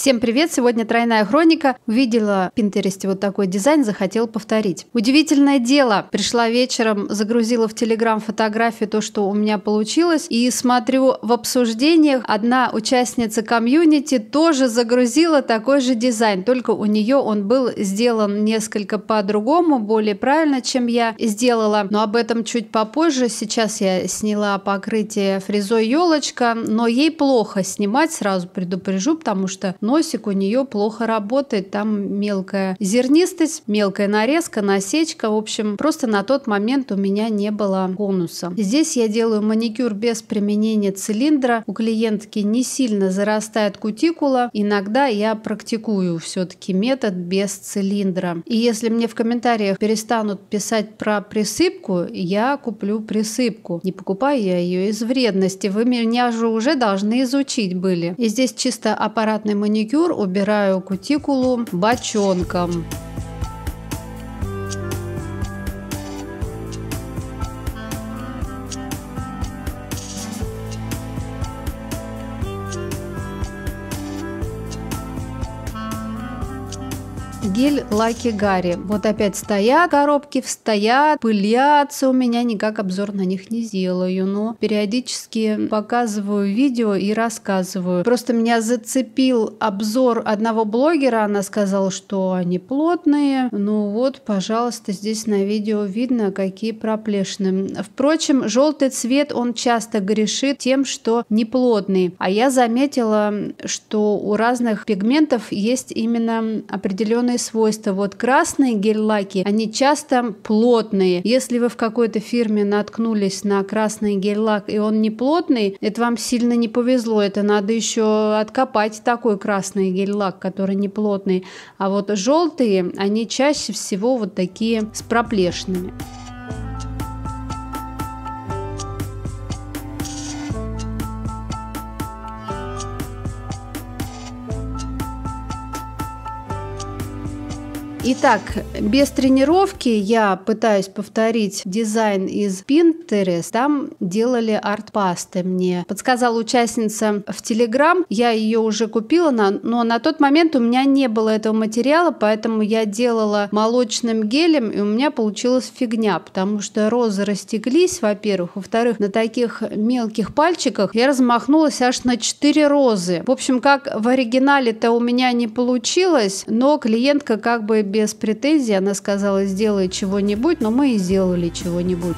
Всем привет! Сегодня тройная хроника. Увидела в Пинтересте вот такой дизайн, захотела повторить. Удивительное дело! Пришла вечером, загрузила в Telegram фотографию, то, что у меня получилось, и смотрю в обсуждениях, одна участница комьюнити тоже загрузила такой же дизайн, только у нее он был сделан несколько по-другому, более правильно, чем я сделала. Но об этом чуть попозже. Сейчас я сняла покрытие фрезой елочка, но ей плохо снимать, сразу предупрежу, потому что носик у нее плохо работает, там мелкая зернистость, мелкая нарезка, насечка, в общем, просто на тот момент у меня не было конуса. Здесь я делаю маникюр без применения цилиндра, у клиентки не сильно зарастает кутикула, иногда я практикую все-таки метод без цилиндра. И если мне в комментариях перестанут писать про присыпку, я куплю присыпку, не покупаю я ее из вредности, вы меня же уже должны изучить были. И здесь чисто аппаратный маникюр, убираю кутикулу бочонком. Гель Лаки Гарри. Вот опять стоят коробки, встоят, пылятся у меня, никак обзор на них не делаю, но периодически показываю видео и рассказываю. Просто меня зацепил обзор одного блогера, она сказала, что они плотные. Ну вот, пожалуйста, здесь на видео видно, какие проплешины. Впрочем, желтый цвет, он часто грешит тем, что не плотный. А я заметила, что у разных пигментов есть именно определенные свойства. Вот красные гель-лаки, они часто плотные. Если вы в какой-то фирме наткнулись на красный гель-лак и он не плотный, это вам сильно не повезло. Это надо еще откопать такой красный гель-лак, который не плотный. А вот желтые, они чаще всего вот такие с проплешинами. Итак, без тренировки я пытаюсь повторить дизайн из Pinterest. Там делали арт-пасты. Мне подсказала участница в Telegram. Я ее уже купила, но на тот момент у меня не было этого материала, поэтому я делала молочным гелем, и у меня получилась фигня, потому что розы растеклись, во-первых. Во-вторых, на таких мелких пальчиках я размахнулась аж на 4 розы. В общем, как в оригинале-то у меня не получилось, но клиентка как бы без претензий, она сказала, сделай чего-нибудь, но мы и сделали чего-нибудь.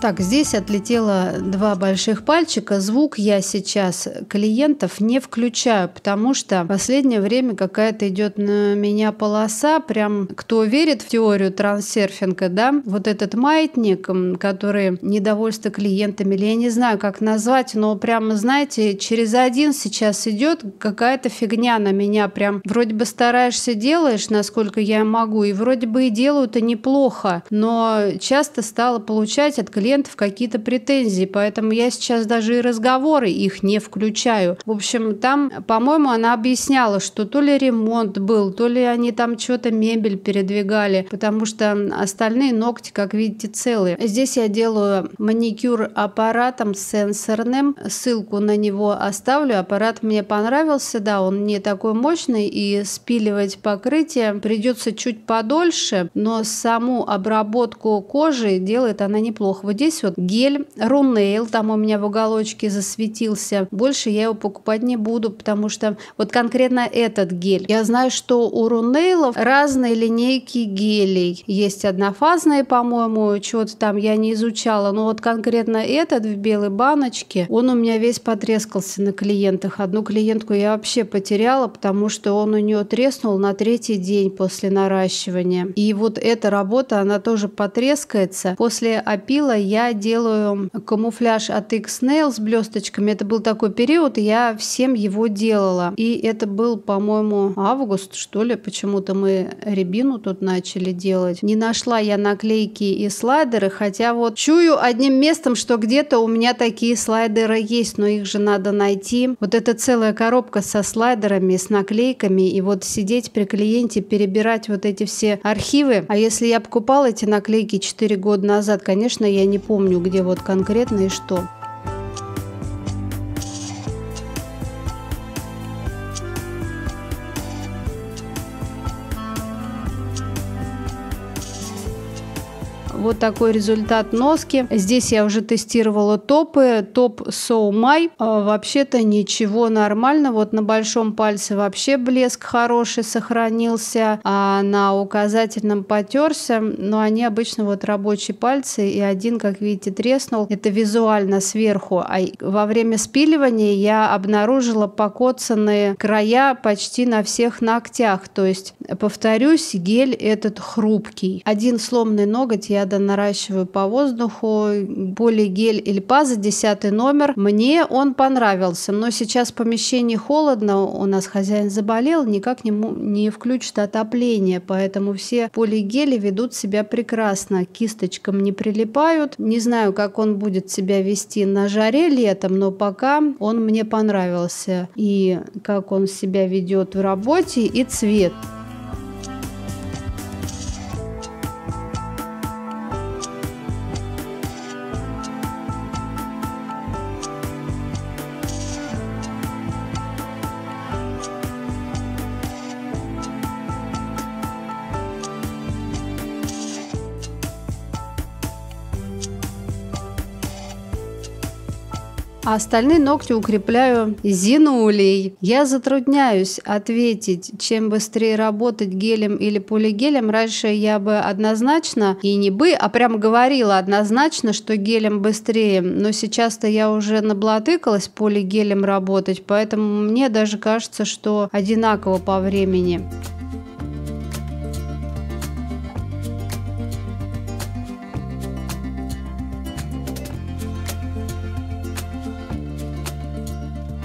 Так, здесь отлетело 2 больших пальчика. Звук я сейчас клиентов не включаю, потому что в последнее время какая-то идет на меня полоса. Прям кто верит в теорию трансёрфинга, да, вот этот маятник, который недовольство клиентами, или я не знаю, как назвать, но прямо, знаете, через один сейчас идет какая-то фигня на меня. Прям вроде бы стараешься, делаешь, насколько я могу, и вроде бы и делаю-то неплохо, но часто стало получать от клиентов какие-то претензии, поэтому я сейчас даже и разговоры их не включаю. В общем, там, по-моему, она объясняла, что то ли ремонт был, то ли они там что-то мебель передвигали, потому что остальные ногти, как видите, целые. Здесь я делаю маникюр аппаратом сенсорным, ссылку на него оставлю. Аппарат мне понравился, да, он не такой мощный, и спиливать покрытие придется чуть подольше, но саму обработку кожи делает она неплохо. Вот здесь вот гель X-Nail, там у меня в уголочке засветился. Больше я его покупать не буду, потому что вот конкретно этот гель. Я знаю, что у X-Nail разные линейки гелей. Есть однофазные, по-моему, чего-то там я не изучала. Но вот конкретно этот в белой баночке, он у меня весь потрескался на клиентах. Одну клиентку я вообще потеряла, потому что он у нее треснул на 3-й день после наращивания. И вот эта работа, она тоже потрескается. После опила я я делаю камуфляж от X-Nail с блесточками. Это был такой период, и я всем его делала. И это был, по-моему, август, что ли. Почему-то мы рябину тут начали делать. Не нашла я наклейки и слайдеры, хотя вот чую одним местом, что где-то у меня такие слайдеры есть, но их же надо найти. Вот это целая коробка со слайдерами, с наклейками, и вот сидеть при клиенте, перебирать вот эти все архивы. А если я покупала эти наклейки 4 года назад, конечно, я не помню, где вот конкретно и что. Вот такой результат носки. Здесь я уже тестировала топы. Топ соумай. Вообще-то ничего, нормально. Вот на большом пальце вообще блеск хороший сохранился, а на указательном потерся. Но они обычно вот рабочие пальцы, и один, как видите, треснул. Это визуально сверху. А во время спиливания я обнаружила покоцанные края почти на всех ногтях. То есть, повторюсь, гель этот хрупкий. Один сломанный ноготь я наращиваю по воздуху. Полигель Ильпаза, 10 номер. Мне он понравился, но сейчас в помещении холодно, у нас хозяин заболел, никак не включит отопление, поэтому все полигели ведут себя прекрасно, к кисточкам не прилипают. Не знаю, как он будет себя вести на жаре летом, но пока он мне понравился. И как он себя ведет в работе, и цвет. А остальные ногти укрепляю зинулей. Я затрудняюсь ответить, чем быстрее работать, гелем или полигелем. Раньше я бы однозначно, и не бы, а прям говорила однозначно, что гелем быстрее. Но сейчас-то я уже наблатыкалась полигелем работать, поэтому мне даже кажется, что одинаково по времени.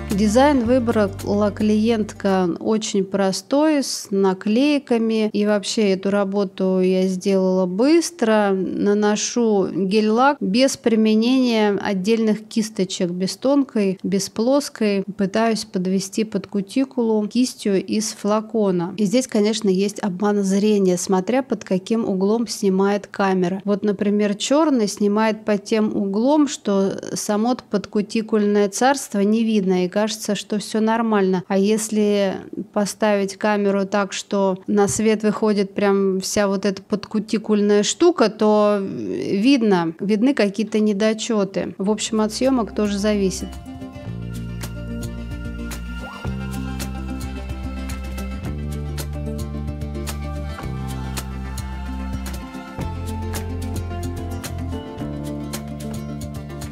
Дизайн выбрала клиентка очень простой, с наклейками. И вообще эту работу я сделала быстро. Наношу гель-лак без применения отдельных кисточек, без тонкой, без плоской. Пытаюсь подвести под кутикулу кистью из флакона. И здесь, конечно, есть обман зрения, смотря под каким углом снимает камера. Вот, например, черный снимает под тем углом, что само подкутикульное царство не видно, и кажется, что все нормально. А если поставить камеру так, что на свет выходит прям вся вот эта подкутикульная штука, то видны какие-то недочеты. В общем, от съемок тоже зависит.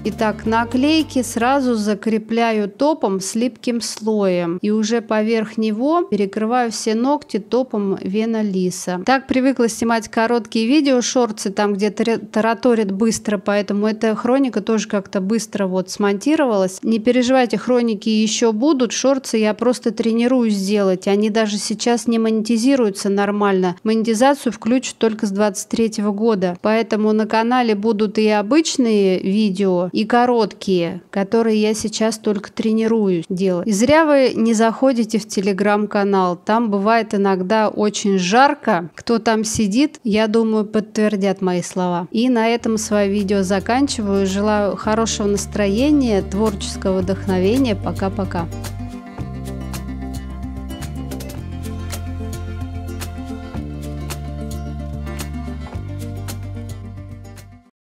Итак, наклейки сразу закрепляю топом с липким слоем. И уже поверх него перекрываю все ногти топом Vena Lisa. Так привыкла снимать короткие видео, шорты там, где тараторит быстро, поэтому эта хроника тоже как-то быстро вот смонтировалась. Не переживайте, хроники еще будут. Шорты я просто тренируюсь делать. Они даже сейчас не монетизируются нормально. Монетизацию включат только с 2023 года. Поэтому на канале будут и обычные видео, и короткие, которые я сейчас только тренируюсь делать. И зря вы не заходите в телеграм-канал. Там бывает иногда очень жарко. Кто там сидит, я думаю, подтвердят мои слова. И на этом свое видео заканчиваю. Желаю хорошего настроения, творческого вдохновения. Пока-пока.